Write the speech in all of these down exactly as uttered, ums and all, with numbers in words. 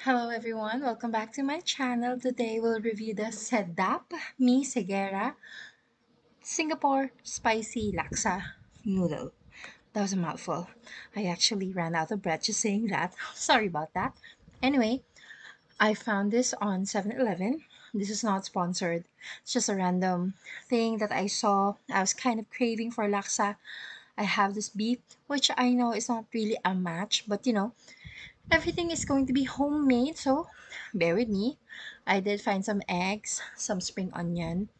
Hello everyone, welcome back to my channel. Today we'll review the Sedaap Mi Sedaap Singapore Spicy Laksa Noodle. That was a mouthful. I actually ran out of breath just saying that. Sorry about that. Anyway, I found this on seven eleven. This is not sponsored. It's just a random thing that I saw. I was kind of craving for laksa. I have this beef, which I know is not really a match, but you know, everything is going to be homemade, so bear with me. I did find some eggs, some spring onion,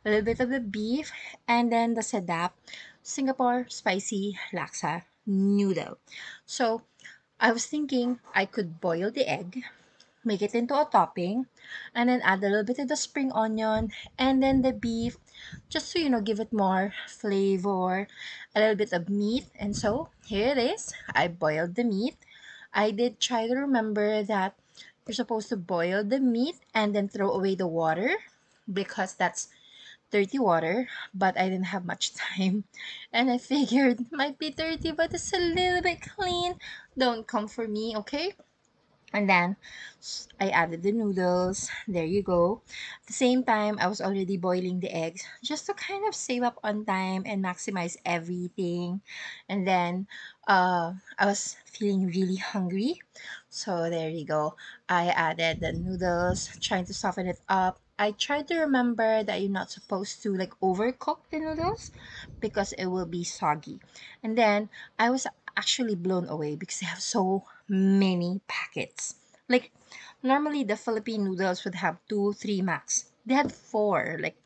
a little bit of the beef, and then the Sedaap Singapore Spicy Laksa Noodle. So I was thinking I could boil the egg, make it into a topping, and then add a little bit of the spring onion and then the beef, just so you know, give it more flavor, a little bit of meat. And so here it is. I boiled the meat. I did try to remember that you're supposed to boil the meat and then throw away the water, because that's dirty water, but I didn't have much time, and I figured it might be dirty but it's a little bit clean. Don't come for me, okay? And then I added the noodles. There you go. At the same time, I was already boiling the eggs just to kind of save up on time and maximize everything. And then uh, I was feeling really hungry. So there you go. I added the noodles, trying to soften it up. I tried to remember that you're not supposed to like overcook the noodles because it will be soggy. And then I was actually blown away because they have so many packets. Like normally the Philippine noodles would have two, three max. They had four. Like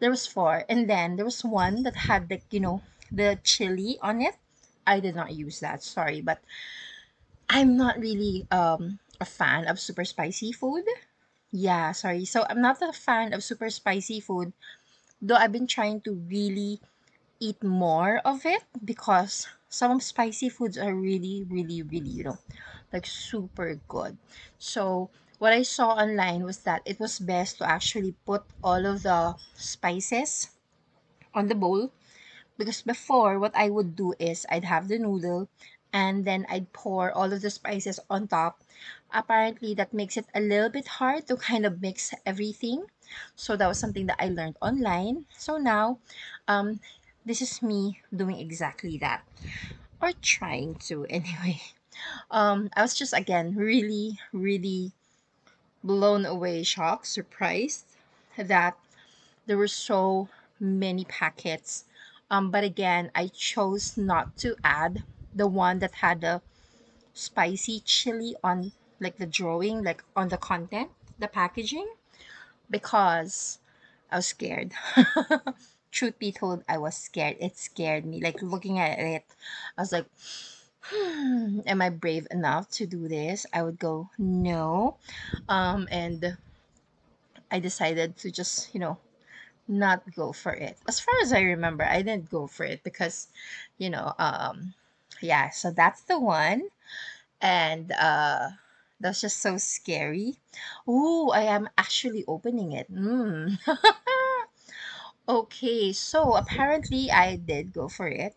there was four, and then there was one that had like, you know, the chili on it. I did not use that, sorry, but I'm not really um a fan of super spicy food. Yeah, sorry. So I'm not a fan of super spicy food, though I've been trying to really eat more of it, because some spicy foods are really, really, really, you know, like super good. So what I saw online was that it was best to actually put all of the spices on the bowl, because before, what I would do is I'd have the noodle and then I'd pour all of the spices on top. Apparently, that makes it a little bit hard to kind of mix everything. So that was something that I learned online. So now, um, this is me doing exactly that, or trying to anyway. Um, I was just again really, really blown away, shocked, surprised that there were so many packets. Um, but again, I chose not to add the one that had the spicy chili on, like the drawing, like on the content, the packaging, because I was scared. Truth be told, I was scared. It scared me. Like looking at it, I was like, hmm, am I brave enough to do this? I would go, no. Um, and I decided to just, you know, not go for it. As far as I remember, I didn't go for it because, you know, um, yeah, so that's the one. And uh, that's just so scary. Ooh, I am actually opening it. Mm. Okay, so apparently I did go for it.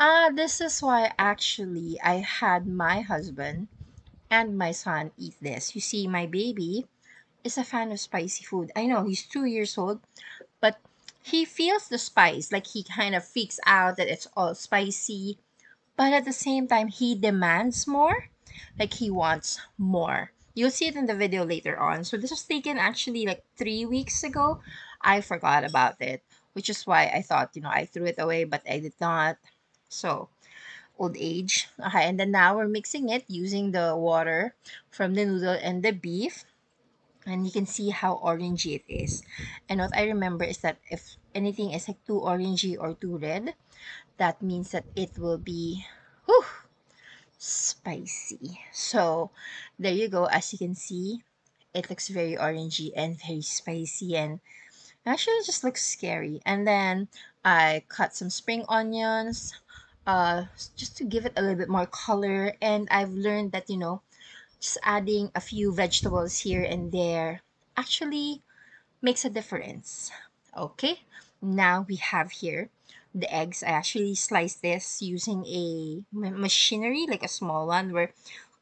Uh, this is why actually I had my husband and my son eat this. You see, my baby is a fan of spicy food. I know he's two years old, but he feels the spice. Like he kind of freaks out that it's all spicy. But at the same time, he demands more. Like he wants more. You'll see it in the video later on. So this was taken actually like three weeks ago. I forgot about it, which is why I thought, you know, I threw it away, but I did not. So, old age. Okay, and then now we're mixing it using the water from the noodle and the beef. And you can see how orangey it is. And what I remember is that if anything is like too orangey or too red, that means that it will be, whew, spicy. So, there you go. As you can see, it looks very orangey and very spicy, and actually just looks scary. And then I cut some spring onions uh, just to give it a little bit more color. And I've learned that, you know, just adding a few vegetables here and there actually makes a difference. Okay, now we have here the eggs. I actually sliced this using a machinery, like a small one, where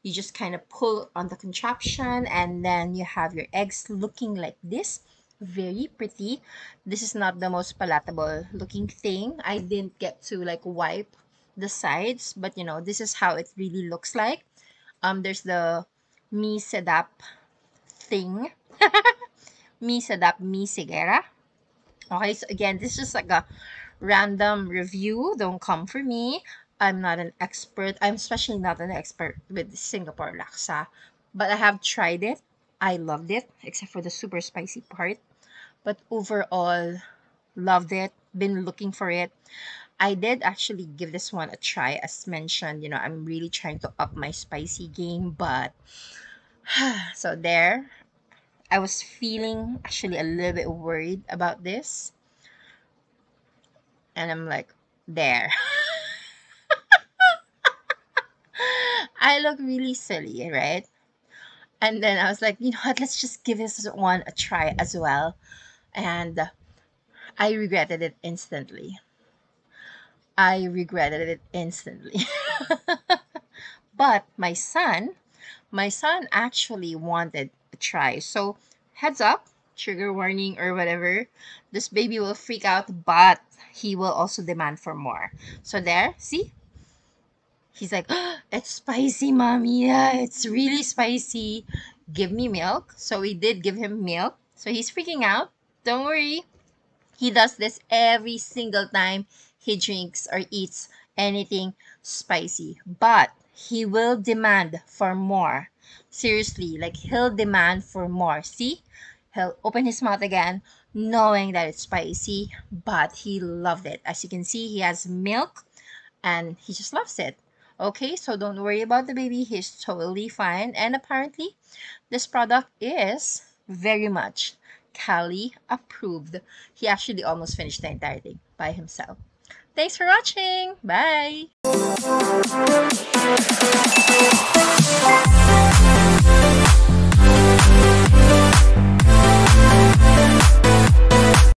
you just kind of pull on the contraption and then you have your eggs looking like this. Very pretty. This is not the most palatable looking thing. I didn't get to like wipe the sides, but you know, this is how it really looks like. Um, there's the Mi Sedaap thing. Mi Sedaap, Mi Segera. Okay, so again, this is just like a random review. Don't come for me. I'm not an expert. I'm especially not an expert with Singapore laksa. But I have tried it. I loved it, except for the super spicy part. But overall, loved it. Been looking for it. I did actually give this one a try. As mentioned, you know, I'm really trying to up my spicy game. But, so there. I was feeling actually a little bit worried about this. And I'm like, there. I look really silly, right? And then I was like, you know what, let's just give this one a try as well. And I regretted it instantly. I regretted it instantly. But my son, my son actually wanted a try. So heads up, trigger warning or whatever. This baby will freak out, but he will also demand for more. So there, see? He's like, oh, it's spicy, mommy. Yeah, it's really spicy. Give me milk. So we did give him milk. So he's freaking out. Don't worry. He does this every single time he drinks or eats anything spicy. But he will demand for more. Seriously, like he'll demand for more. See? He'll open his mouth again, knowing that it's spicy. But he loved it. As you can see, he has milk and he just loves it. Okay, so don't worry about the baby. He's totally fine. And apparently, this product is very much Cali approved. He actually almost finished the entire thing by himself. Thanks for watching. Bye.